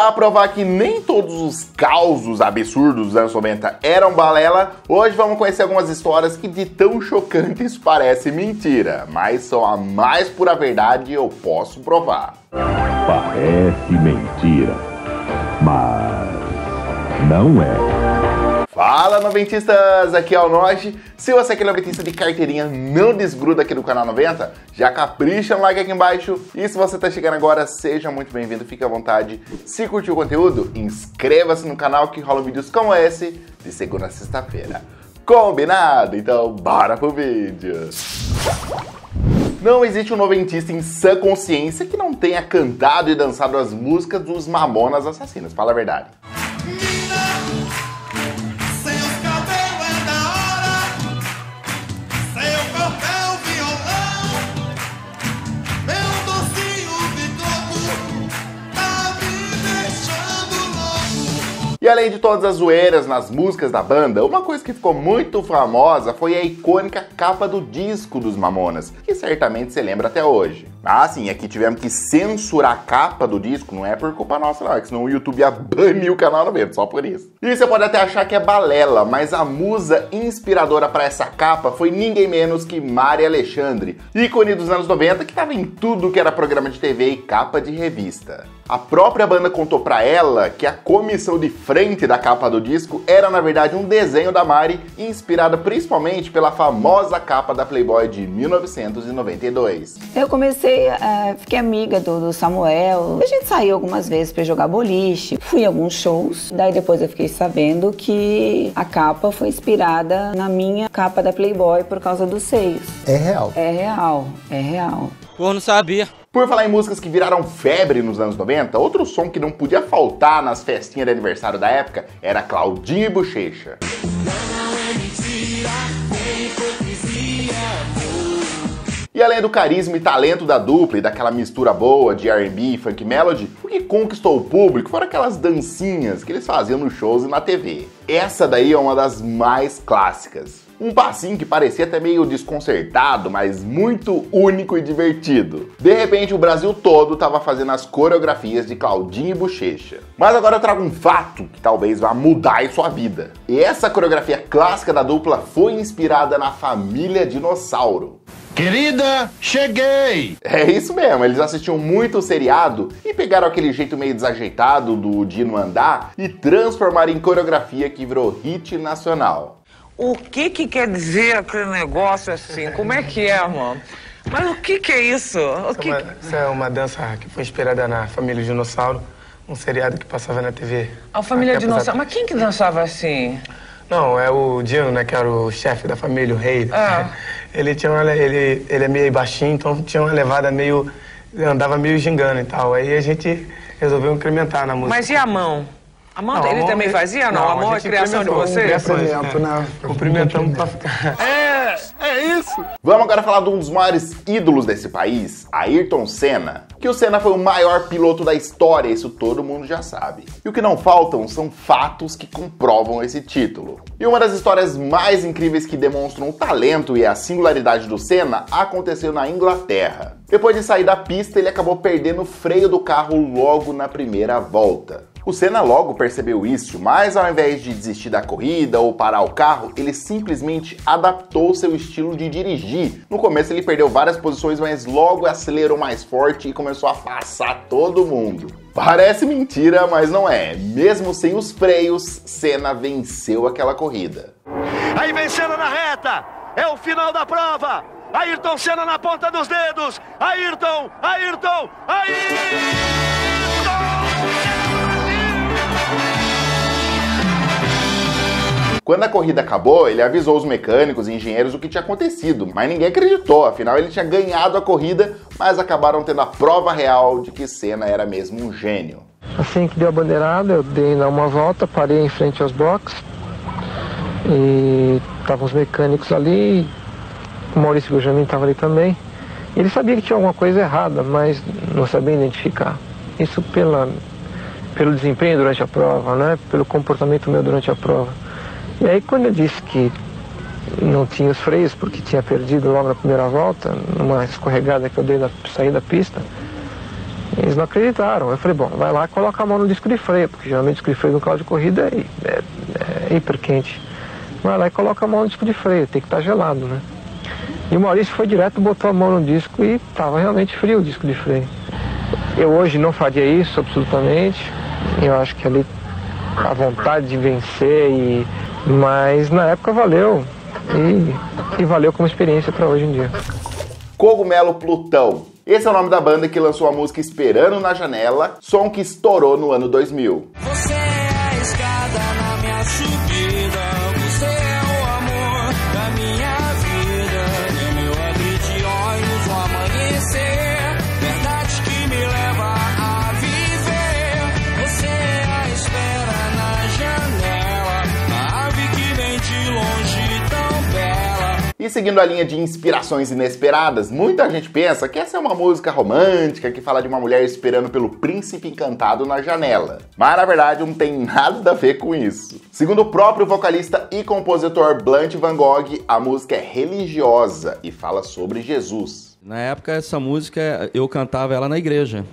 Pra provar que nem todos os causos absurdos dos anos 90 eram balela, hoje vamos conhecer algumas histórias que de tão chocantes parece mentira, mas são a mais pura verdade, eu posso provar. Parece mentira, mas não é. Fala, noventistas! Aqui é o Noge. Se você é aquele noventista de carteirinha, não desgruda aqui do canal 90, já capricha no like aqui embaixo. E se você tá chegando agora, seja muito bem-vindo, fique à vontade. Se curtiu o conteúdo, inscreva-se no canal que rolam vídeos como esse de segunda a sexta-feira. Combinado? Então, bora pro vídeo! Não existe um noventista em sã consciência que não tenha cantado e dançado as músicas dos Mamonas Assassinos, fala a verdade. E além de todas as zoeiras nas músicas da banda, uma coisa que ficou muito famosa foi a icônica capa do disco dos Mamonas, que certamente se lembra até hoje. Ah, sim, aqui tivemos que censurar a capa do disco, não é por culpa nossa não, é que senão o YouTube ia banir o canal no meio, só por isso. E você pode até achar que é balela, mas a musa inspiradora para essa capa foi ninguém menos que Mari Alexandre, ícone dos anos 90 que estava em tudo que era programa de TV e capa de revista. A própria banda contou pra ela que a comissão de frente da capa do disco era, na verdade, um desenho da Mari, inspirada principalmente pela famosa capa da Playboy de 1992. Eu comecei, fiquei amiga do Samuel, a gente saiu algumas vezes pra jogar boliche, fui em alguns shows, daí depois eu fiquei sabendo que a capa foi inspirada na minha capa da Playboy por causa dos seios. É real. É real, é real. Pô, não sabia. Por falar em músicas que viraram febre nos anos 90, outro som que não podia faltar nas festinhas de aniversário da época era Claudinho e Buchecha. E além do carisma e talento da dupla e daquela mistura boa de R&B e funk melody, o que conquistou o público foram aquelas dancinhas que eles faziam nos shows e na TV. Essa daí é uma das mais clássicas. Um passinho que parecia até meio desconcertado, mas muito único e divertido. De repente, o Brasil todo estava fazendo as coreografias de Claudinho e Buchecha. Mas agora eu trago um fato que talvez vá mudar em sua vida. E essa coreografia clássica da dupla foi inspirada na Família Dinossauro. Querida, cheguei! É isso mesmo, eles assistiam muito o seriado e pegaram aquele jeito meio desajeitado do Dino andar e transformaram em coreografia que virou hit nacional. O que que quer dizer aquele negócio assim? Como é que é, mano? Mas o que que é isso? Isso é uma dança que foi inspirada na Família Dinossauro, um seriado que passava na TV. A Família Dinossauro? Mas quem que dançava assim? Não, é o Dino, né, que era o chefe da família, o rei. É. Ele é meio baixinho, então tinha uma levada meio... andava meio gingando e tal. Aí a gente resolveu incrementar na música. Mas e a mão? A mão dele também fazia, não? A mão é criação de vocês? Cumprimentamos pra ficar. É isso! Vamos agora falar de um dos maiores ídolos desse país, Ayrton Senna. Que o Senna foi o maior piloto da história, isso todo mundo já sabe. E o que não faltam são fatos que comprovam esse título. E uma das histórias mais incríveis que demonstram o talento e a singularidade do Senna aconteceu na Inglaterra. Depois de sair da pista, ele acabou perdendo o freio do carro logo na primeira volta. O Senna logo percebeu isso, mas ao invés de desistir da corrida ou parar o carro, ele simplesmente adaptou seu estilo de dirigir. No começo ele perdeu várias posições, mas logo acelerou mais forte e começou a passar todo mundo. Parece mentira, mas não é. Mesmo sem os freios, Senna venceu aquela corrida. Aí vem Senna na reta, é o final da prova. Ayrton Senna na ponta dos dedos. Ayrton, Ayrton, Ayrton! Quando a corrida acabou, ele avisou os mecânicos e engenheiros o que tinha acontecido, mas ninguém acreditou, afinal ele tinha ganhado a corrida, mas acabaram tendo a prova real de que Senna era mesmo um gênio. Assim que deu a bandeirada, eu dei uma volta, parei em frente aos boxes, e estavam os mecânicos ali, o Maurício Guajamin estava ali também. Ele sabia que tinha alguma coisa errada, mas não sabia identificar. Isso pelo desempenho durante a prova, né? Pelo comportamento meu durante a prova. E aí quando eu disse que não tinha os freios, porque tinha perdido logo na primeira volta, numa escorregada que eu dei na saída da pista, Eles não acreditaram. Eu falei, bom, vai lá e coloca a mão no disco de freio, porque geralmente o disco de freio no carro de corrida é hiper quente. Vai lá e coloca a mão no disco de freio, tem que estar gelado, né? E o Maurício foi direto, botou a mão no disco e estava realmente frio o disco de freio. Eu hoje não faria isso, absolutamente. Eu acho que ali a vontade de vencer, mas na época valeu. E valeu como experiência para hoje em dia. Cogumelo Plutão. Esse é o nome da banda que lançou a música Esperando na Janela, som que estourou no ano 2000. Você é a escada na minha subida, você é o amor da minha vida, e o meu abrir de olhos no amanhecer, verdade que me leva a viver. Você é a espera na janela, a ave que vem de longe tão bela. E seguindo a linha de inspirações inesperadas, muita gente pensa que essa é uma música romântica que fala de uma mulher esperando pelo príncipe encantado na janela. Mas na verdade não tem nada a ver com isso. Segundo o próprio vocalista e compositor Blunt Van Gogh, a música é religiosa e fala sobre Jesus. Na época essa música eu cantava ela na igreja.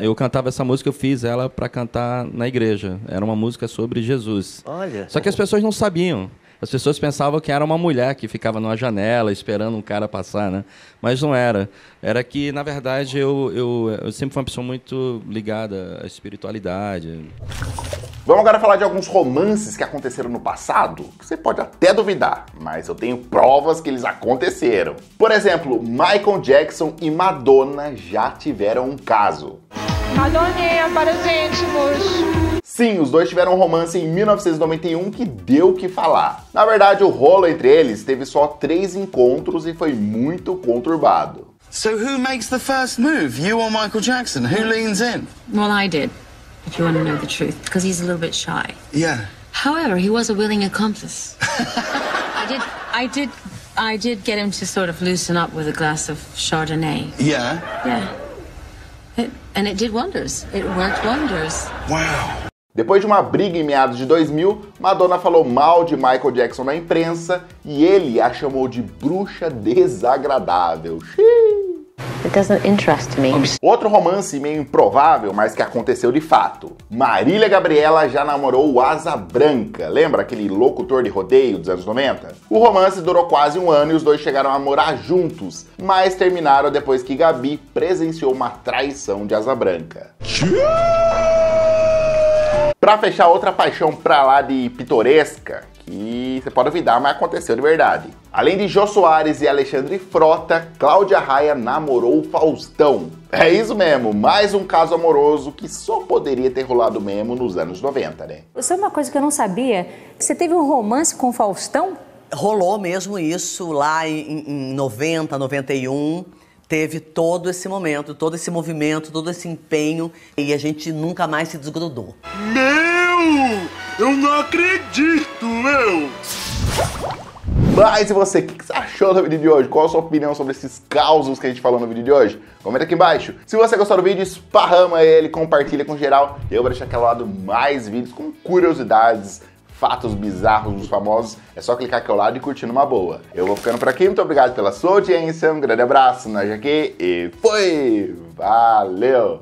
Eu cantava essa música, eu fiz ela para cantar na igreja. Era uma música sobre Jesus. Olha. Só que as pessoas não sabiam. As pessoas pensavam que era uma mulher que ficava numa janela esperando um cara passar, né? Mas não era. Era que, na verdade, eu sempre fui uma pessoa muito ligada à espiritualidade. Vamos agora falar de alguns romances que aconteceram no passado, que você pode até duvidar, mas eu tenho provas que eles aconteceram. Por exemplo, Michael Jackson e Madonna já tiveram um caso. Madonna para os íntimos. Sim, os dois tiveram um romance em 1991 que deu o que falar. Na verdade, o rolo entre eles teve só 3 encontros e foi muito conturbado. So who makes the first move? You or Michael Jackson? Who leans in? Well, I did. If you want to know the truth, because he's a little bit shy. Yeah. However, he was a willing accomplice. I did get him to sort of loosen up with a glass of Chardonnay. Yeah. Yeah. And it did wonders. It worked wonders. Wow. Depois de uma briga em meados de 2000, Madonna falou mal de Michael Jackson na imprensa e ele a chamou de bruxa desagradável. It doesn't interest me. Outro romance meio improvável, mas que aconteceu de fato. Marília Gabriela já namorou o Asa Branca, lembra aquele locutor de rodeio dos anos 90? O romance durou quase um ano e os dois chegaram a morar juntos, mas terminaram depois que Gabi presenciou uma traição de Asa Branca. Pra fechar, outra paixão pra lá de pitoresca, que você pode duvidar, mas aconteceu de verdade. Além de Jô Soares e Alexandre Frota, Cláudia Raia namorou o Faustão. É isso mesmo, mais um caso amoroso que só poderia ter rolado mesmo nos anos 90, né? Isso é uma coisa que eu não sabia, que você teve um romance com o Faustão? Rolou mesmo isso lá em 90, 91... Teve todo esse momento, todo esse movimento, todo esse empenho e a gente nunca mais se desgrudou. Meu! Eu não acredito, meu! Mas e você, o que você achou do vídeo de hoje? Qual a sua opinião sobre esses causos que a gente falou no vídeo de hoje? Comenta aqui embaixo. Se você gostou do vídeo, esparrama ele, compartilha com geral. Eu vou deixar aqui ao lado mais vídeos com curiosidades, fatos bizarros dos famosos, é só clicar aqui ao lado e curtir numa boa. Eu vou ficando por aqui, muito obrigado pela sua audiência, um grande abraço, nós aqui e foi! Valeu!